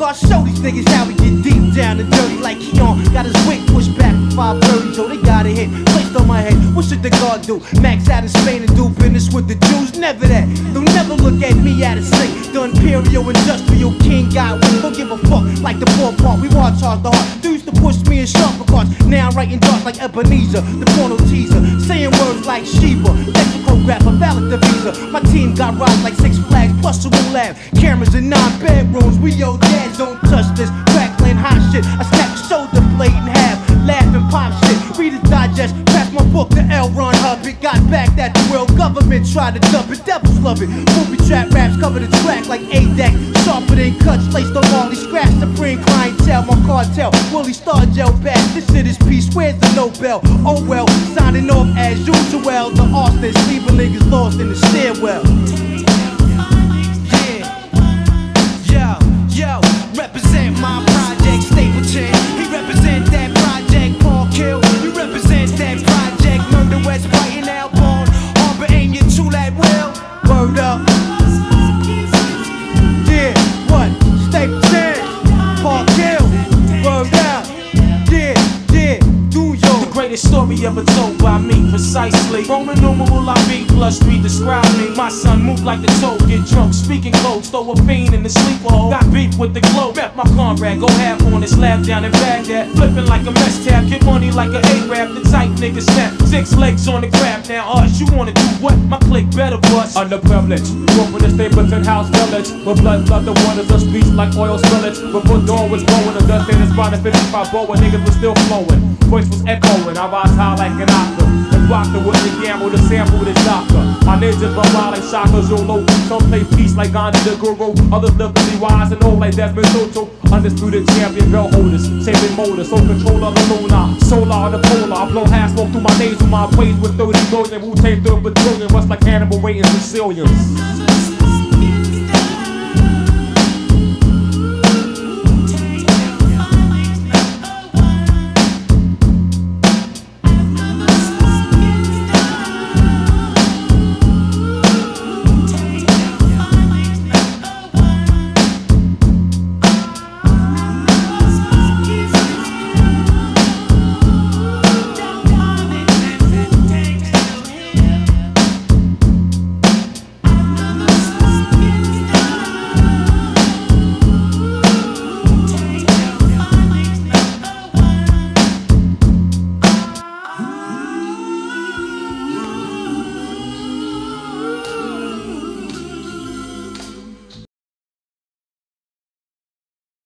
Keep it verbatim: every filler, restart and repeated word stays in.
gonna show these niggas how we get deep down and dirty. Like Keyon got his wig pushed back five thirty, yo, they got a hit placed on my head. What should the guard do? Max out in Spain and do business with the Jews? Never that. They'll never look at me out of sync. The imperial industrial king got wings. Don't give a fuck like the poor part. We want to charge the heart. Dudes to push me in sharper cards. Now I'm writing darts like Ebenezer, the porno teaser. Saying words like sheeba, lexicographer, valid divisor. My team got robbed like Six Flags plus a roulette. Cameras in nine bedrooms. We yo dads don't touch this. Crackling hot shit. I snap the shoulder blade in half. Laughing pop shit, read it, digest, pass my book to L. Ron Hubbard. Got back that the world government tried to dump it, devils love it. Movie trap raps cover the track like A D A T. Sharper than cuts, laced on all these scraps. Supreme clientele, my cartel, Willie Stargel back. This shit is peace, where's the Nobel? Oh well, signing off as usual. The Austin Sleeper niggas lost in the stairwell. Yeah, yo, yo, represent my project, Stapleton. He represent that project, Paul Kill. You represent that project, Murder West, White and L. Ron Hubbard, aim your tool at will. Word up. Yeah, what? Stapleton, Paul Kill. Word up. Yeah, yeah, do yo. The greatest story ever told by me, precisely. Roman numeral I be, plus three describe me. My son move like the toe, get drunk, speaking codes, throw a fiend in the sleeper hole. Got beef with the globe, rep my comrade, go half on his lap down in Baghdad. Flipping like a mess tab, get money like an A-rap, the tight nigga snap. Six legs on the grab, now us, you wanna do what? My clique better bust. Underprivileged, grew up in the Stapleton house village. With blood, blood, the waters of speech like oil spillage. Before dawn was blowing, the dust in his body, fifty-five boa, niggas was still flowing. Voice was echoing, I rise high like an opera. The doctor with the gamble, the sample, the doctor. My ninjas are like Shaka Zulu. Some play peace like Gandhi the Guru. Others live to be wise and old like Desmond Tutu. Undisputed champion belt holders, saving motors. Soul controller, the lunar, solar, the polar. I blow half smoke through my nasal, my ways with thirty million. Wu-Tang third battalion, rust like Hannibal raiding Sicilians.